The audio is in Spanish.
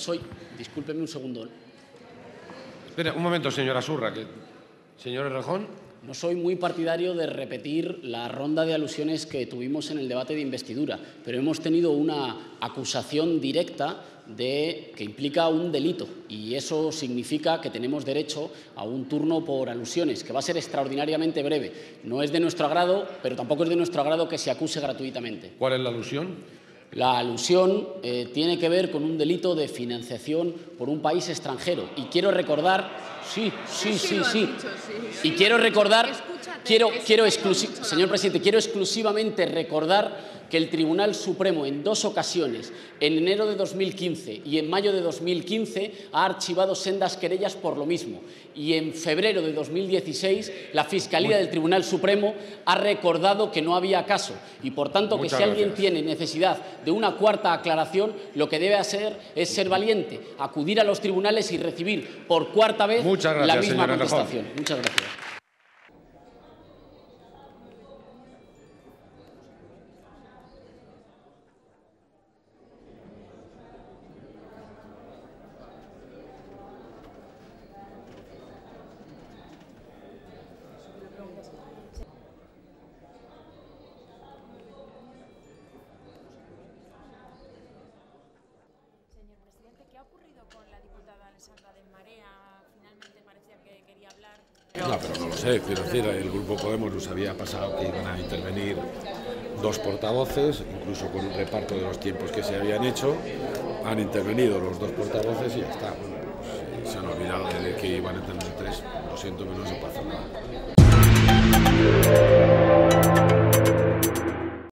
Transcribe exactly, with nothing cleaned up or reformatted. soy. Discúlpeme un segundo. Espera, un momento, señora Surra. Que... Señor Errejón. No soy muy partidario de repetir la ronda de alusiones que tuvimos en el debate de investidura, pero hemos tenido una acusación directa de, que implica un delito, y eso significa que tenemos derecho a un turno por alusiones, que va a ser extraordinariamente breve. No es de nuestro agrado, pero tampoco es de nuestro agrado que se acuse gratuitamente. ¿Cuál es la alusión? La alusión eh, tiene que ver con un delito de financiación por un país extranjero. Y quiero recordar, sí, sí, sí, sí. sí. Dicho, sí. Y quiero recordar, Escúchate, quiero, quiero exclusiv- señor presidente, quiero exclusivamente recordar que el Tribunal Supremo en dos ocasiones, en enero de dos mil quince y en mayo de dos mil quince, ha archivado sendas querellas por lo mismo. Y en febrero de dos mil dieciséis, la Fiscalía del Tribunal Supremo ha recordado que no había caso. Y, por tanto, Muchas que si gracias. alguien tiene necesidad de una cuarta aclaración, lo que debe hacer es ser valiente, acudir a los tribunales y recibir por cuarta vez gracias, la misma contestación. Errejón. Muchas gracias. Alexandra de Marea, finalmente parecía que quería hablar. No, pero no lo sé, quiero decir, el Grupo Podemos nos había pasado que iban a intervenir dos portavoces, incluso con un reparto de los tiempos que se habían hecho, han intervenido los dos portavoces y ya está. Bueno, pues, se han olvidado de que iban a intervenir tres, lo siento, pero no se pasa nada.